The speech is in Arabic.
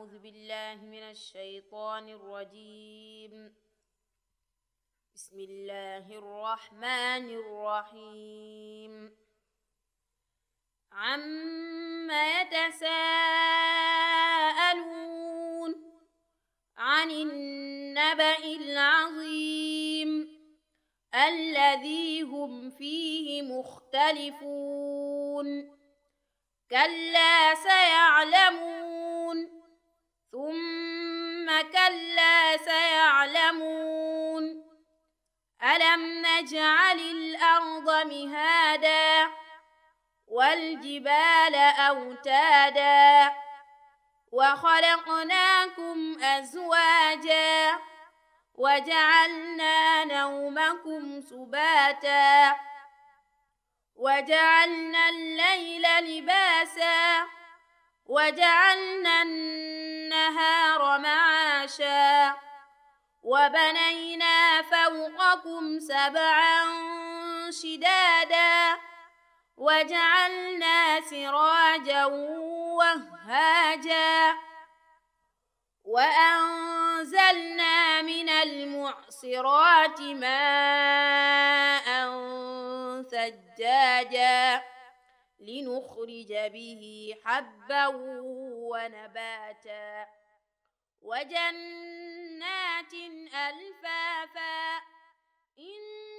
أعوذ بالله من الشيطان الرجيم. بسم الله الرحمن الرحيم. عما يتساءلون عن النبأ العظيم الذي هم فيه مختلفون. كلا سيعلمون ثم كلا سيعلمون. ألم نجعل الأرض مهادا والجبال أوتادا وخلقناكم أزواجا وجعلنا نومكم سباتا وجعلنا الليل لباسا وجعلنا النهار معاشا وبنينا فوقكم سبعا شدادا وجعلنا سراجا وهاجا وأنزلنا من المعصرات ماء ثجاجا لنخرج به حبا ونباتا وجنات ألفافا.